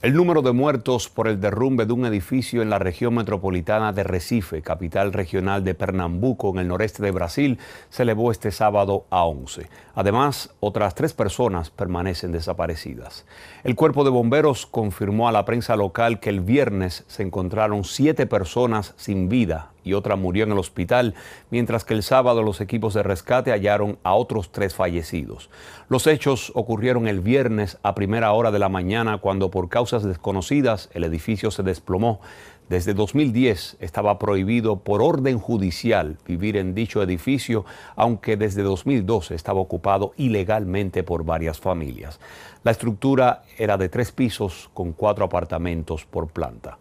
El número de muertos por el derrumbe de un edificio en la región metropolitana de Recife, capital regional de Pernambuco, en el noreste de Brasil, se elevó este sábado a 11. Además, otras 3 personas permanecen desaparecidas. El cuerpo de bomberos confirmó a la prensa local que el viernes se encontraron 7 personas sin vida y otra murió en el hospital, mientras que el sábado los equipos de rescate hallaron a otros 3 fallecidos. Los hechos ocurrieron el viernes a primera hora de la mañana, cuando por causas desconocidas el edificio se desplomó. Desde 2010 estaba prohibido por orden judicial vivir en dicho edificio, aunque desde 2012 estaba ocupado ilegalmente por varias familias. La estructura era de 3 pisos con 4 apartamentos por planta.